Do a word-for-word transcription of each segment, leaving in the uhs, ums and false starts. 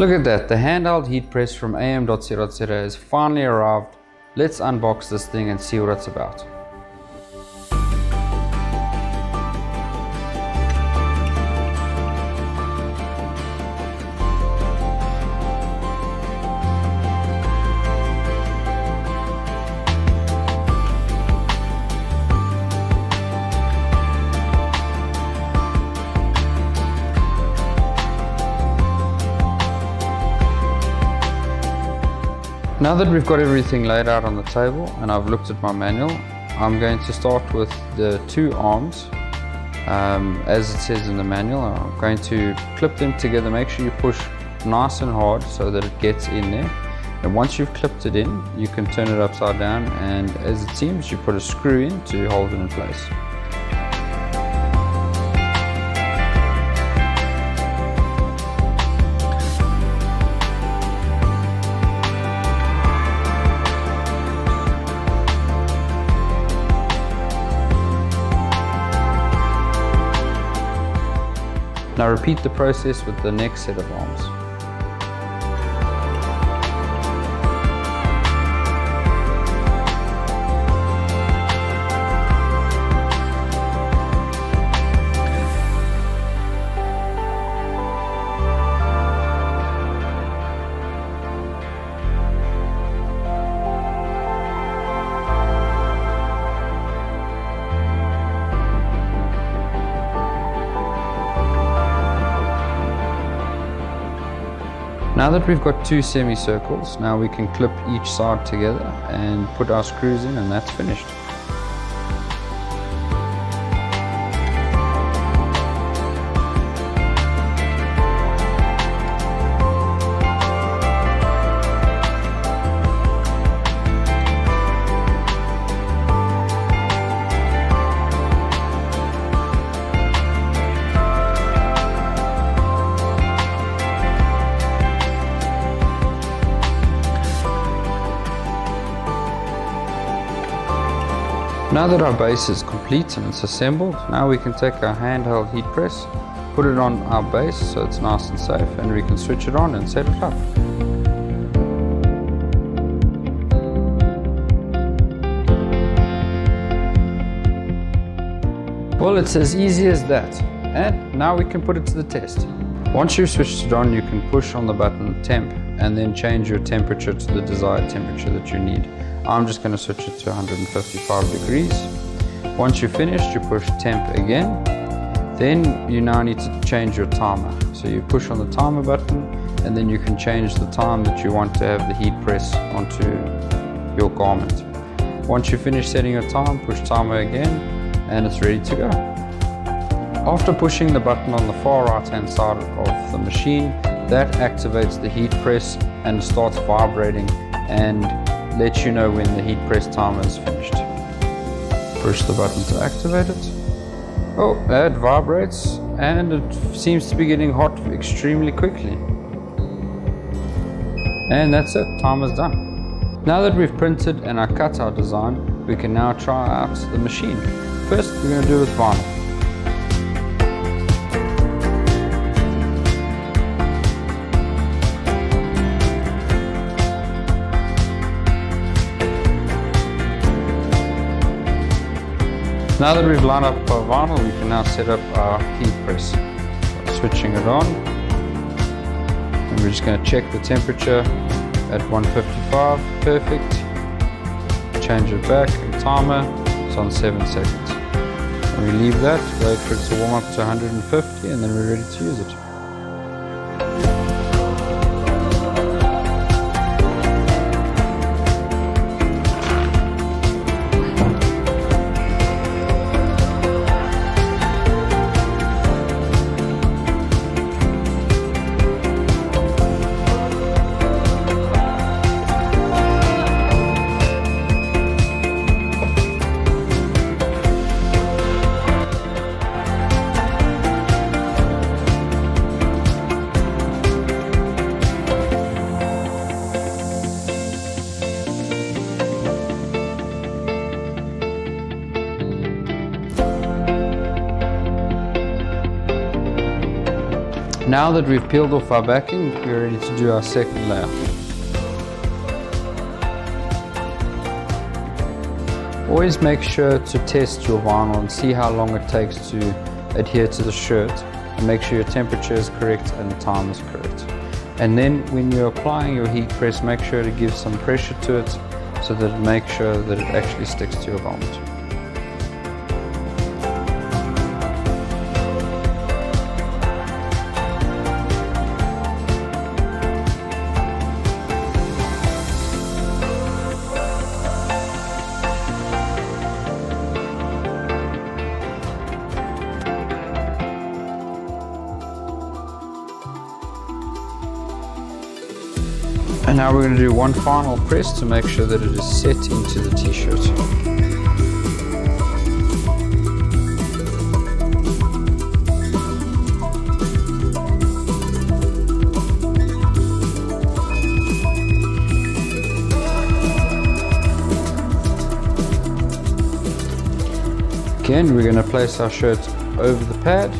Look at that, the handheld heat press from am dot co dot za has finally arrived. Let's unbox this thing and see what it's about. Now that we've got everything laid out on the table and I've looked at my manual, I'm going to start with the two arms, um, as it says in the manual. I'm going to clip them together. Make sure you push nice and hard so that it gets in there. And once you've clipped it in, you can turn it upside down, and as it seems, you put a screw in to hold it in place. Now repeat the process with the next set of arms. Now that we've got two semicircles, now we can clip each side together and put our screws in, and that's finished. Now that our base is complete and it's assembled, now we can take our handheld heat press, put it on our base so it's nice and safe, and we can switch it on and set it up. Well, it's as easy as that, and now we can put it to the test. Once you've switched it on, you can push on the button temp and then change your temperature to the desired temperature that you need. I'm just going to switch it to one hundred fifty-five degrees. Once you're finished, you push temp again. Then you now need to change your timer. So you push on the timer button, and then you can change the time that you want to have the heat press onto your garment. Once you finish setting your time, push timer again, and it's ready to go. After pushing the button on the far right hand side of the machine, that activates the heat press and starts vibrating and lets you know when the heat press timer is finished. Push the button to activate it. Oh, that vibrates, and it seems to be getting hot extremely quickly. And that's it, timer's done. Now that we've printed and I cut our design, we can now try out the machine. First, we're going to do it with vinyl. Now that we've lined up our vinyl, we can now set up our heat press. Switching it on, and we're just going to check the temperature at one fifty-five, perfect. Change it back, and timer, it's on seven seconds. And we leave that, wait for it to warm up to one hundred fifty, and then we're ready to use it. Now that we've peeled off our backing, we're ready to do our second layer. Always make sure to test your vinyl and see how long it takes to adhere to the shirt, and make sure your temperature is correct and the time is correct. And then when you're applying your heat press, make sure to give some pressure to it so that it makes sure that it actually sticks to your garment. And now we're going to do one final press to make sure that it is set into the t-shirt. Again, we're going to place our shirt over the pad,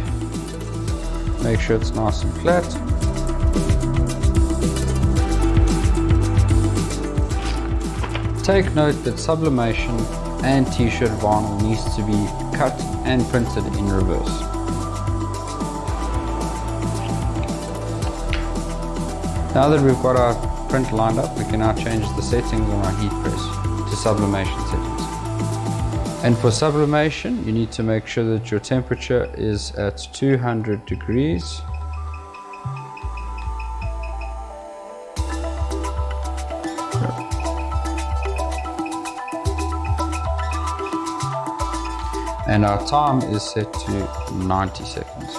make sure it's nice and flat. Take note that sublimation and t-shirt vinyl needs to be cut and printed in reverse. Now that we've got our print lined up, we can now change the settings on our heat press to sublimation settings. And for sublimation, you need to make sure that your temperature is at two hundred degrees. And our time is set to ninety seconds.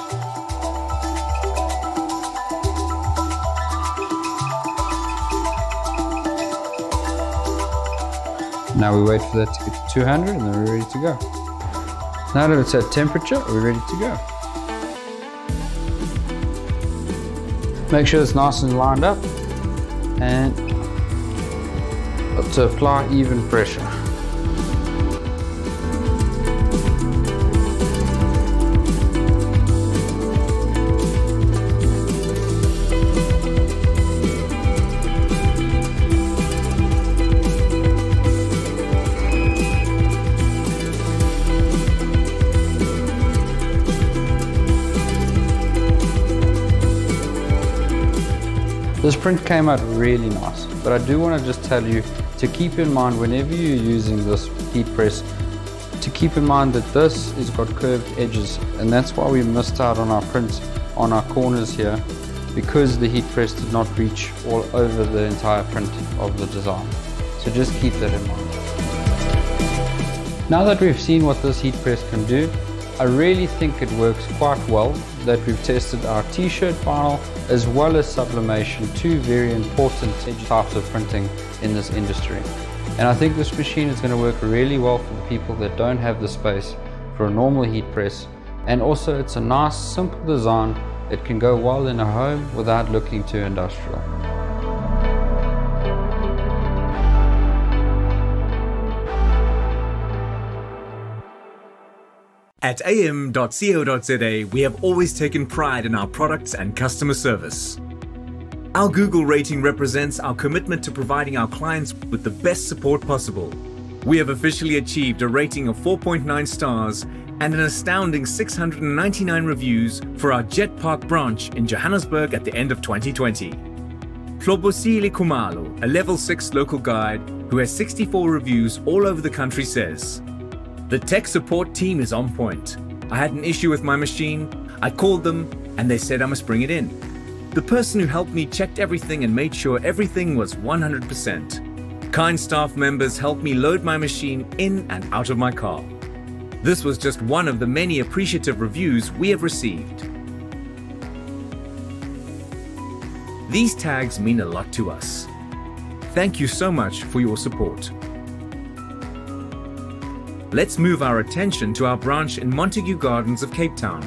Now we wait for that to get to two hundred and then we're ready to go. Now that it's at temperature, we're ready to go. Make sure it's nice and lined up and to apply even pressure. This print came out really nice, but I do want to just tell you to keep in mind whenever you're using this heat press, to keep in mind that this has got curved edges, and that's why we missed out on our print on our corners here, because the heat press did not reach all over the entire print of the design. So just keep that in mind. Now that we've seen what this heat press can do, I really think it works quite well that we've tested our t-shirt vinyl as well as sublimation, two very important types of printing in this industry. And I think this machine is going to work really well for the people that don't have the space for a normal heat press. And also it's a nice, simple design that can go well in a home without looking too industrial. At am dot co dot z a, we have always taken pride in our products and customer service. Our Google rating represents our commitment to providing our clients with the best support possible. We have officially achieved a rating of four point nine stars and an astounding six hundred ninety-nine reviews for our Jet Park branch in Johannesburg at the end of twenty twenty. Plobosile Kumalo, a level six local guide who has sixty-four reviews all over the country, says, "The tech support team is on point. I had an issue with my machine. I called them and they said I must bring it in. The person who helped me checked everything and made sure everything was one hundred percent. Kind staff members helped me load my machine in and out of my car." This was just one of the many appreciative reviews we have received. These tags mean a lot to us. Thank you so much for your support. Let's move our attention to our branch in Montague Gardens of Cape Town,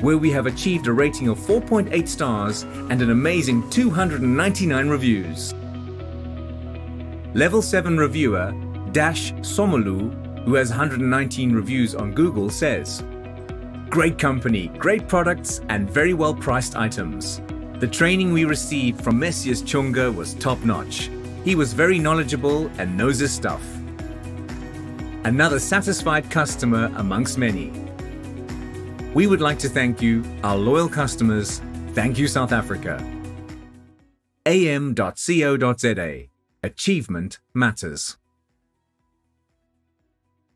where we have achieved a rating of four point eight stars and an amazing two hundred ninety-nine reviews. Level seven reviewer Dash Somolu, who has one hundred nineteen reviews on Google, says, great company, great products, and very well-priced items. The training we received from Messias Chunga was top-notch. He was very knowledgeable and knows his stuff. Another satisfied customer amongst many. We would like to thank you, our loyal customers. Thank you, South Africa. a m dot co dot z a. Achievement matters.